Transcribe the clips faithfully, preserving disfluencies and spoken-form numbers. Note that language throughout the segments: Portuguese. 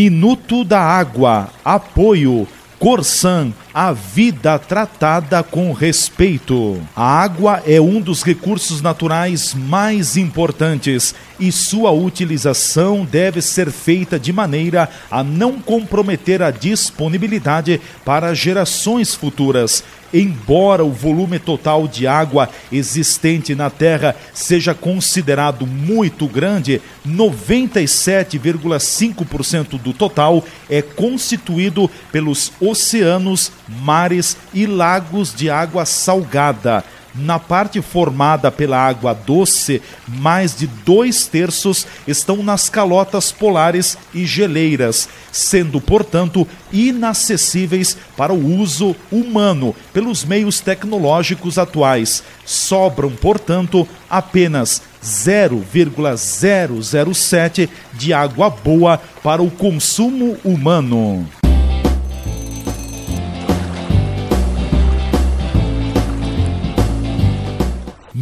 Minuto da Água. Apoio Corsan, a vida tratada com respeito. A água é um dos recursos naturais mais importantes e sua utilização deve ser feita de maneira a não comprometer a disponibilidade para gerações futuras. Embora o volume total de água existente na Terra seja considerado muito grande, noventa e sete vírgula cinco por cento do total é constituído pelos oceanos, mares e lagos de água salgada. Na parte formada pela água doce, mais de dois terços estão nas calotas polares e geleiras, sendo, portanto, inacessíveis para o uso humano pelos meios tecnológicos atuais. Sobram, portanto, apenas zero vírgula zero zero sete por cento de água boa para o consumo humano.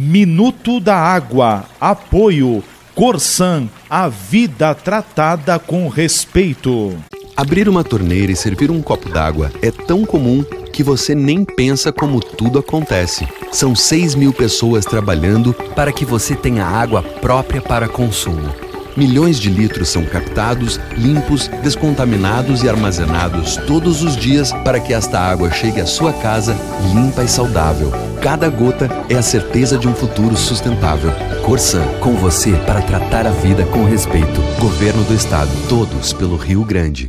Minuto da Água. Apoio Corsan, a vida tratada com respeito. Abrir uma torneira e servir um copo d'água é tão comum que você nem pensa como tudo acontece. São seis mil pessoas trabalhando para que você tenha água própria para consumo. Milhões de litros são captados, limpos, descontaminados e armazenados todos os dias para que esta água chegue à sua casa limpa e saudável. Cada gota é a certeza de um futuro sustentável. Corsan, com você para tratar a vida com respeito. Governo do Estado, todos pelo Rio Grande.